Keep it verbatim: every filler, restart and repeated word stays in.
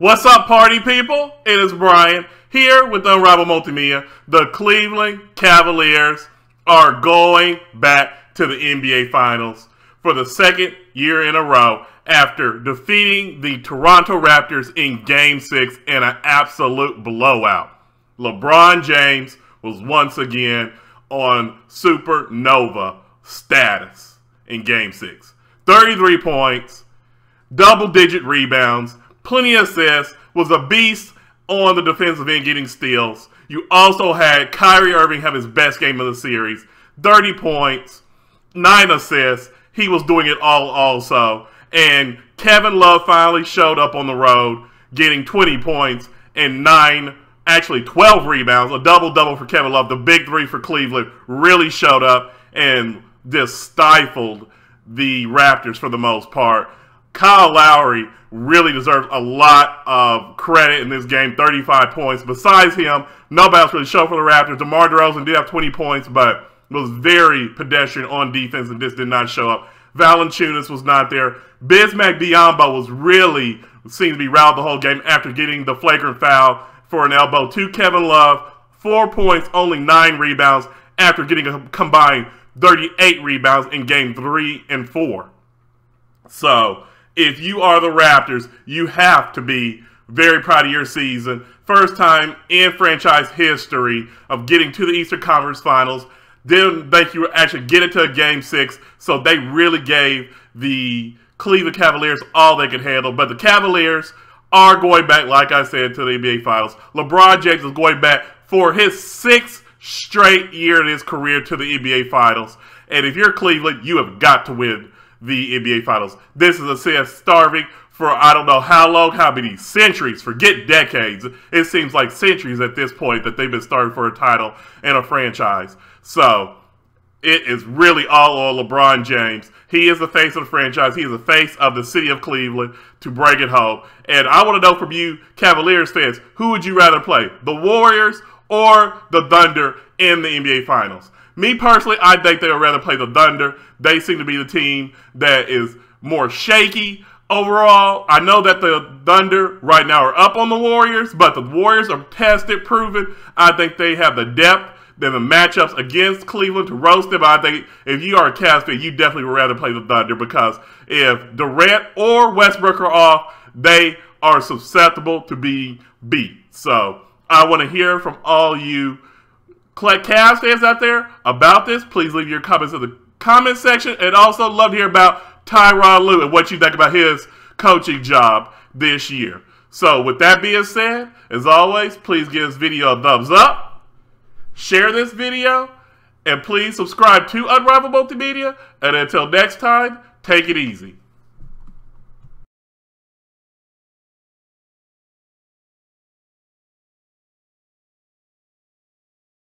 What's up, party people? It is Brian here with Unrivaled Multimedia. The Cleveland Cavaliers are going back to the N B A Finals for the second year in a row after defeating the Toronto Raptors in Game six in an absolute blowout. LeBron James was once again on supernova status in Game six. thirty-three points, double-digit rebounds, plenty of assists, was a beast on the defensive end getting steals. You also had Kyrie Irving have his best game of the series. thirty points, nine assists. He was doing it all also. And Kevin Love finally showed up on the road, getting twenty points and nine, actually twelve rebounds. A double-double for Kevin Love. The big three for Cleveland really showed up and just stifled the Raptors for the most part. Kyle Lowry really deserves a lot of credit in this game, thirty-five points. Besides him, nobody else really showed for the Raptors. DeMar DeRozan did have twenty points, but was very pedestrian on defense and just did not show up. Valanchunas was not there. Bismack Biyombo was really, seemed to be riled the whole game after getting the flagrant foul for an elbow to Kevin Love. Four points, only nine rebounds after getting a combined thirty-eight rebounds in game three and four. So if you are the Raptors, you have to be very proud of your season. First time in franchise history of getting to the Eastern Conference Finals. Didn't think you actually get it to a game six, so they really gave the Cleveland Cavaliers all they could handle. But the Cavaliers are going back, like I said, to the N B A Finals. LeBron James is going back for his sixth straight year in his career to the N B A Finals. And if you're Cleveland, you have got to win the N B A Finals. This is a city starving for I don't know how long, how many centuries, forget decades. It seems like centuries at this point that they've been starving for a title and a franchise. So it is really all on LeBron James. He is the face of the franchise. He is the face of the city of Cleveland to bring it home. And I want to know from you Cavaliers fans, who would you rather play? The Warriors or the Thunder in the N B A Finals? Me personally, I think they would rather play the Thunder. They seem to be the team that is more shaky overall. I know that the Thunder right now are up on the Warriors, but the Warriors are tested, proven. I think they have the depth than the matchups against Cleveland to roast them. I think if you are a Cavs fan, you definitely would rather play the Thunder, because if Durant or Westbrook are off, they are susceptible to be beat. So I want to hear from all you Cavs fans out there about this. Please leave your comments in the comment section. And also love to hear about Tyronn Lue and what you think about his coaching job this year. So with that being said, as always, please give this video a thumbs up, share this video, and please subscribe to Unrivaled Multimedia. And until next time, take it easy.